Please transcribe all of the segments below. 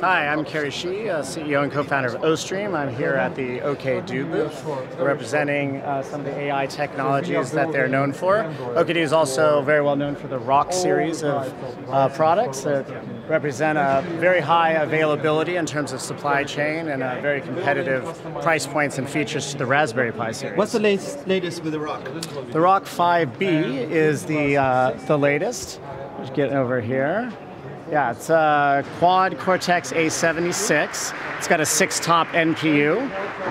Hi, I'm Kerry Shi, CEO and co-founder of OStream. I'm here at the OKdo booth representing some of the AI technologies that they're known for. OKdo is also very well known for the Rock series of products that represent a very high availability in terms of supply chain and a very competitive price points and features to the Raspberry Pi series. What's the latest with the Rock? The Rock 5B is the latest. Let's get over here. Yeah, it's a quad Cortex A76. It's got a 6-top NPU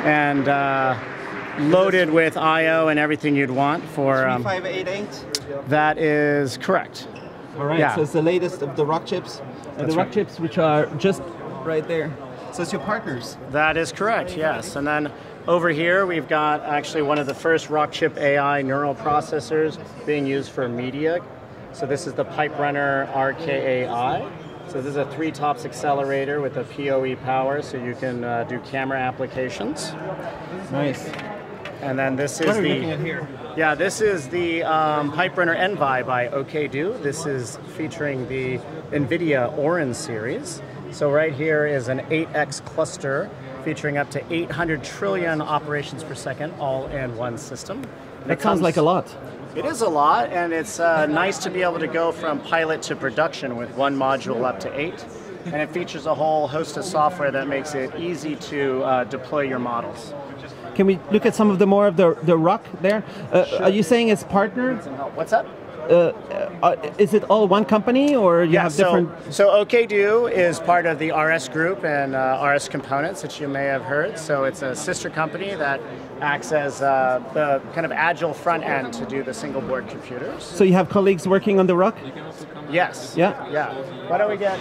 and loaded with I/O and everything you'd want for. 3588. That is correct. All right. Yeah. So it's the latest of the Rock chips, Rock chips which are just right there. So it's your partners. That is correct. Yes, and then. Over here, we've got actually one of the first Rockchip AI neural processors being used for media. So this is the Piperunner RKAi. So this is a 3-TOPS accelerator with a PoE power, so you can do camera applications. Nice. And then this is the Piperunner Envi by OKdo. This is featuring the NVIDIA Orin series. So right here is an 8X cluster featuring up to 800 trillion operations per second, all in one system. And that sounds like a lot. It is a lot, and it's nice to be able to go from pilot to production with one module up to 8. And it features a whole host of software that makes it easy to deploy your models. Can we look at some of the more of the Rock there? Sure. Are you saying it's partnered? What's up? Is it all one company, or you have different? So OKdo is part of the RS group and RS components that you may have heard. So it's a sister company that acts as the kind of agile front end to do the single board computers. So you have colleagues working on the Rock? Yes. Yeah. Yeah. Why don't we get?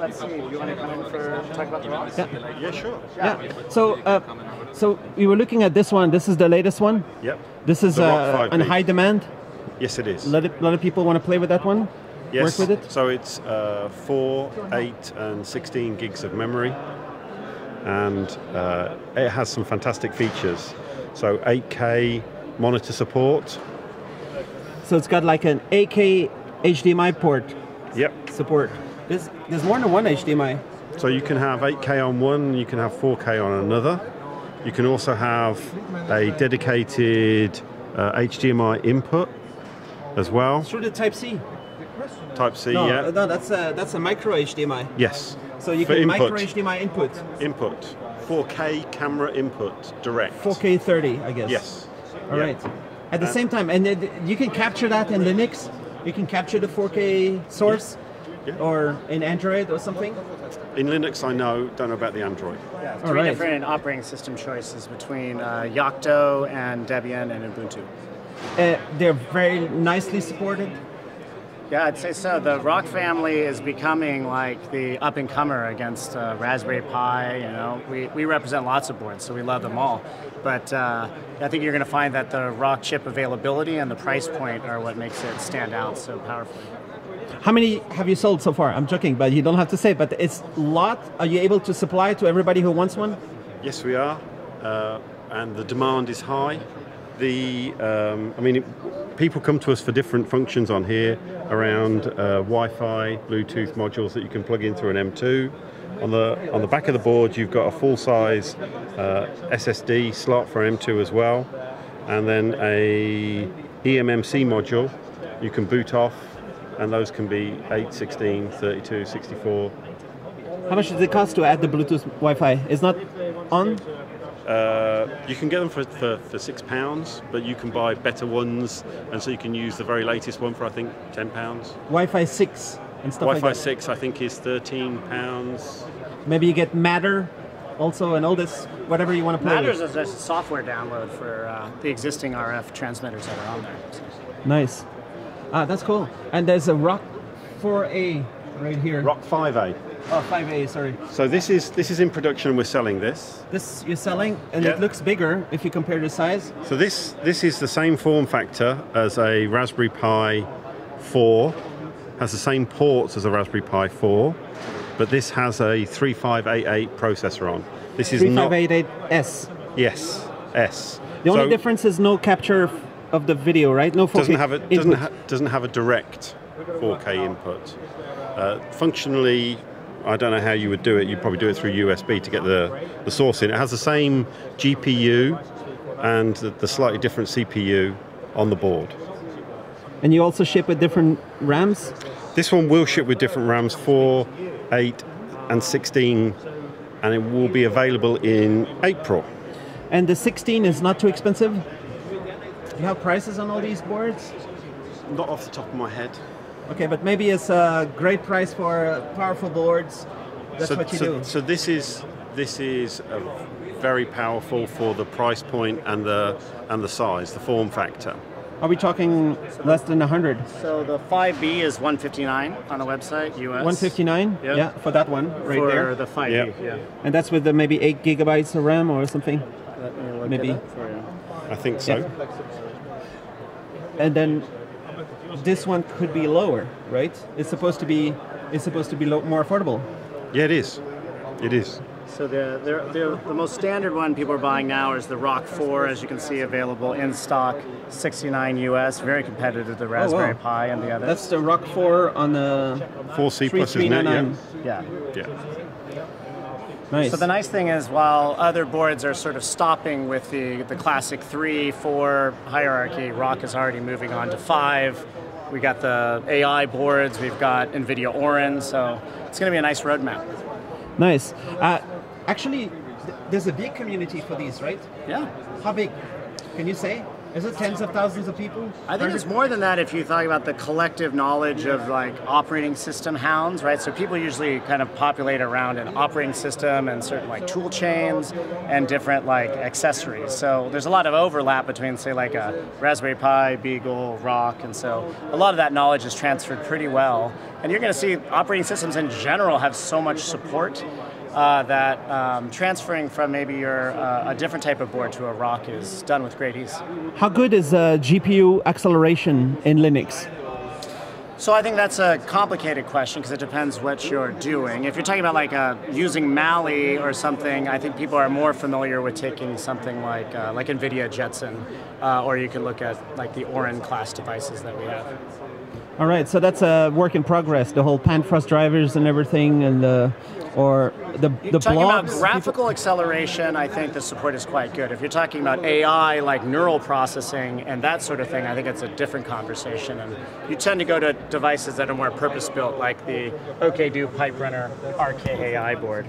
Let's see. You want to come in for talk about the Rock? Yeah. Yeah. Sure. Yeah. Yeah. So we were looking at this one. This is the latest one. Yep. This is on high demand. Yes, it is. A lot of people want to play with that one? Yes. Work with it? So it's 4, 8, and 16 gigs of memory. And it has some fantastic features. So 8K monitor support. So it's got like an 8K HDMI port. Yep. Support. There's more than one HDMI. So you can have 8K on one, you can have 4K on another. You can also have a dedicated HDMI input. As well. Through the Type-C? Type-C, no, yeah. No, that's a micro HDMI. Yes. So you can micro HDMI input. 4K camera input, direct. 4K 30, I guess. Yes. All right. At the same time, and you can capture that in Linux? You can capture the 4K source? Yeah. Or in Android or something? In Linux, I don't know about the Android. Yeah, three different operating system choices between Yocto and Debian and Ubuntu. They're very nicely supported. Yeah, I'd say so. The Rock family is becoming like the up-and-comer against Raspberry Pi. You know, we represent lots of boards, so we love them all. But I think you're going to find that the Rock chip availability and the price point are what makes it stand out so powerfully. How many have you sold so far? I'm joking, but you don't have to say. But it's a lot. Are you able to supply to everybody who wants one? Yes, we are, and the demand is high. People come to us for different functions on here around Wi-Fi, Bluetooth modules that you can plug in through an M2. On the back of the board, you've got a full-size SSD slot for M2 as well, and then a emmc module you can boot off, and those can be 8, 16, 32, 64. How much does it cost to add the Bluetooth Wi-Fi? It's not on? You can get them for £6, but you can buy better ones, and so you can use the very latest one for, I think, £10. Wi-Fi 6 and stuff like that. Wi-Fi 6, I think, is £13. Maybe you get Matter also and all this, whatever you want to play with. Matter is a software download for the existing RF transmitters that are on there. Nice. Ah, that's cool. And there's a Rock 4A right here. Rock 5A. Oh, 5A, sorry. So this is in production. We're selling this. This you're selling, and it looks bigger if you compare the size. So this is the same form factor as a Raspberry Pi 4, has the same ports as a Raspberry Pi 4, but this has a 3588 processor on. This is 3588S. Yes, S. The only difference is no capture of the video, right? No 4K. Doesn't have a direct 4K input. Functionally, I don't know how you would do it. You'd probably do it through USB to get the source in. It has the same GPU and the slightly different CPU on the board. And you also ship with different RAMs? This one will ship with different RAMs, 4, 8 and 16, and it will be available in April. And the 16 is not too expensive? Do you have prices on all these boards? Not off the top of my head. Okay, but maybe it's a great price for powerful boards. That's what you do. So this is very powerful for the price point and the size, the form factor. Are we talking less than 100? So the 5B is 159 on the website, US. 159? Yep. Yeah, for that one right for there. For the 5B, yep. Yeah. And that's with the maybe 8 gigabytes of RAM or something? Maybe. I think so. Yeah. And then this one could be lower, right? It's supposed to be more affordable. Yeah, it is. It is. So the most standard one people are buying now is the Rock 4, as you can see, available in stock, $69 US, very competitive to the Raspberry Pi and the others. That's the Rock 4 on the 4C plus, isn't it? Yeah. Yeah. Nice. So the nice thing is, while other boards are sort of stopping with the classic 3, 4 hierarchy, Rock is already moving on to 5. We got the AI boards, we've got NVIDIA Orin, so it's going to be a nice roadmap. Nice. Actually, there's a big community for these, right? Yeah. How big? Can you say? Is it tens of thousands of people? I think it's more than that if you think about the collective knowledge of like operating system hounds, right? So people usually kind of populate around an operating system and certain like tool chains and different like accessories. So there's a lot of overlap between say like a Raspberry Pi, Beagle, Rock, and so a lot of that knowledge is transferred pretty well. And you're going to see operating systems in general have so much support. That transferring from maybe your a different type of board to a Rock is done with great ease. How good is GPU acceleration in Linux? So I think that's a complicated question because it depends what you're doing. If you're talking about like using Mali or something, I think people are more familiar with taking something like NVIDIA Jetson, or you can look at like the Orin class devices that we have. All right, so that's a work in progress, the whole pan-thrust drivers and everything, and the blobs. Talking about graphical acceleration, I think the support is quite good. If you're talking about AI, like neural processing and that sort of thing, I think it's a different conversation. And you tend to go to devices that are more purpose-built, like the OKdo Piperunner RKAi board.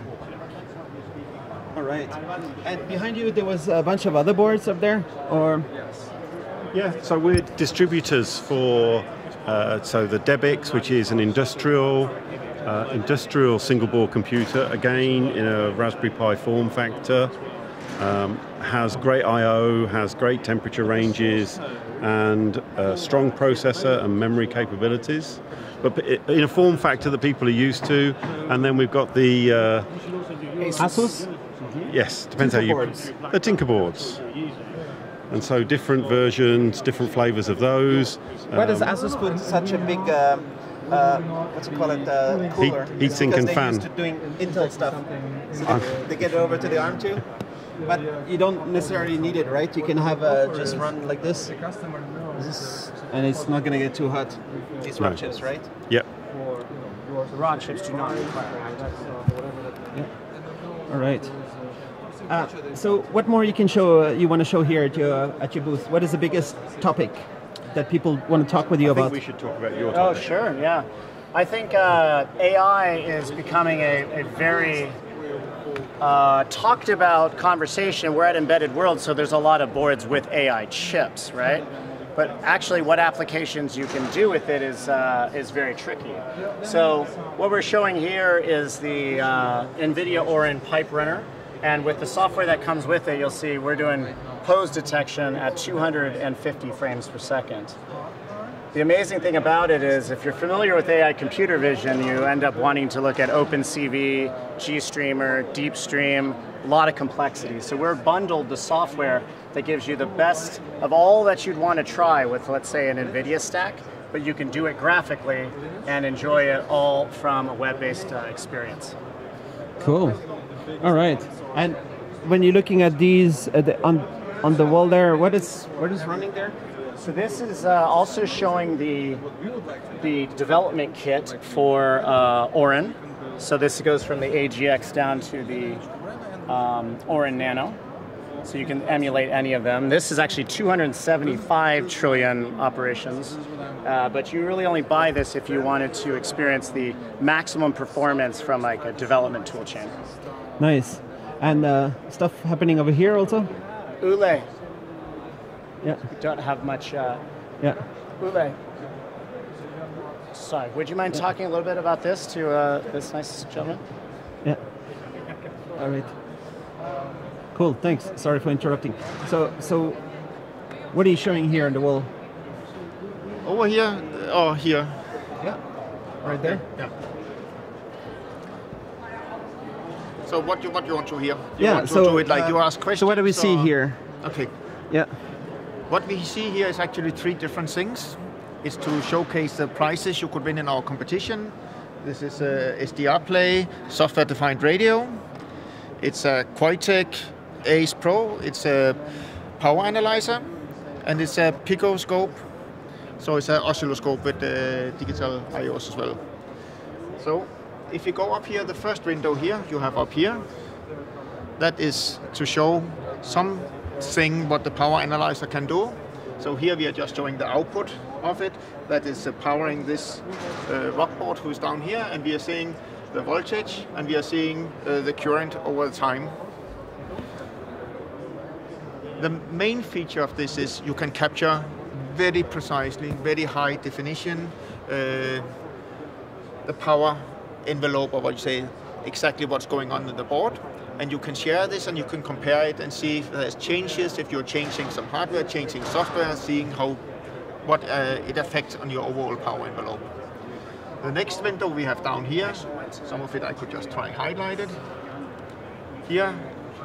All right. And behind you, there was a bunch of other boards up there, or? Yeah, so we're distributors for... so the DeBIX, which is an industrial single-board computer, again in a Raspberry Pi form factor, has great I/O, has great temperature ranges, and strong processor and memory capabilities, but in a form factor that people are used to. And then we've got the ASUS. Yes, depends how you. The Tinkerboards. And so different versions, different flavors of those. Why does ASUS put such a big, what's it called, cooler? Heatsink and fan. Because they're used to doing Intel stuff. So they get it over to the ARM too. But you don't necessarily need it, right? You can have just run like this. And it's not going to get too hot. These Rock chips, right? Yep. The Rock chips do not require active. Yep. All right. So what more you can show? You want to show here at your booth? What is the biggest topic that people want to talk with you about? I think we should talk about your topic. Oh, sure, yeah. I think AI is becoming a very talked about conversation. We're at Embedded World, so there's a lot of boards with AI chips, right? But actually what applications you can do with it is very tricky. So what we're showing here is the NVIDIA Orin Piperunner. And with the software that comes with it, you'll see we're doing pose detection at 250 frames per second. The amazing thing about it is if you're familiar with AI computer vision, you end up wanting to look at OpenCV, GStreamer, DeepStream, a lot of complexity. So we're bundled the software that gives you the best of all that you'd want to try with, let's say, an NVIDIA stack, but you can do it graphically and enjoy it all from a web-based experience. Cool. All right. And when you're looking at these on the wall there, what is running there? So this is also showing the development kit for Orin. So this goes from the AGX down to the Orin Nano. So you can emulate any of them. This is actually 275 trillion operations, but you really only buy this if you wanted to experience the maximum performance from like a development tool chain. Nice. And stuff happening over here also? Ule. Yeah. We don't have much. Yeah. Ule. Sorry, would you mind talking a little bit about this to this nice gentleman? Yeah. All right. Cool, thanks. Sorry for interrupting. So what are you showing here on the wall? Over here, or here? Yeah, right there. Yeah. So what you want to hear? You ask questions. So what do we see here? Okay. Yeah. What we see here is actually three different things. It's to showcase the prizes you could win in our competition. This is a SDR Play, software-defined radio. It's a Quatech Ace Pro, it's a power analyzer, and it's a Pico scope, so it's an oscilloscope with digital IOs as well. So if you go up here, the first window here, you have up here, that is to show something what the power analyzer can do. So here we are just showing the output of it, that is powering this rock board who's down here, and we are seeing the voltage, and we are seeing the current over time. The main feature of this is you can capture very precisely, very high definition, the power envelope, or what you say, exactly what's going on in the board. And you can share this and you can compare it and see if there's changes, if you're changing some hardware, changing software, seeing how what it affects on your overall power envelope. The next window we have down here, some of it I could just try highlighted. Here,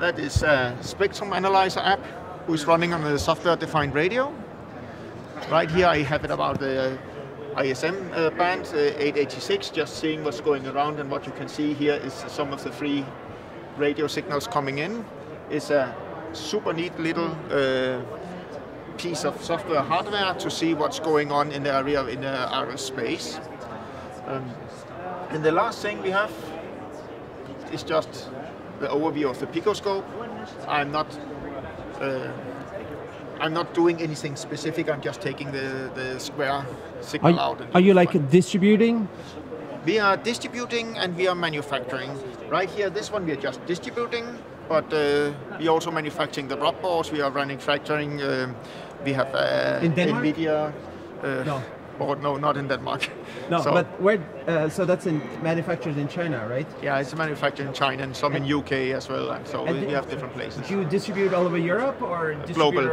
that is a spectrum analyzer app who's running on a software-defined radio. Right here I have it about the ISM band, 886, just seeing what's going around, and what you can see here is some of the free radio signals coming in. It's a super neat little piece of software hardware to see what's going on in the area in the RS space. And the last thing we have is just the overview of the Pico scope. I'm not doing anything specific. I'm just taking the square signal out. Are you like distributing? We are distributing and we are manufacturing. Right here, this one we are just distributing, but we are also manufacturing the rock boards. We are manufacturing. We have NVIDIA. No. Board. No, not in Denmark. No, so, but where? So that's manufactured in China, right? Yeah, it's manufactured in China and some in UK as well. And so we have different places. Do you distribute all over Europe or global,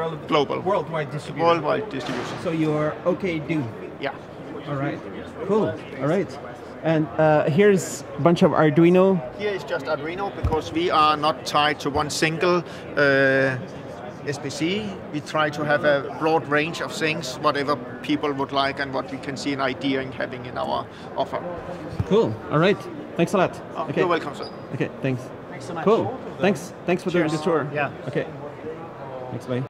worldwide distribution? Worldwide distribution. So you're OKdo. Yeah. All right. Cool. All right. And here's a bunch of Arduino. Here is just Arduino because we are not tied to one single. SPC, we try to have a broad range of things, whatever people would like and what we can see an idea in having in our offer. Cool, all right, thanks a lot. Oh, okay. You're welcome, sir. Okay, thanks. Thanks so much. Cool, thanks for doing the tour. Yeah. Okay, thanks, bye.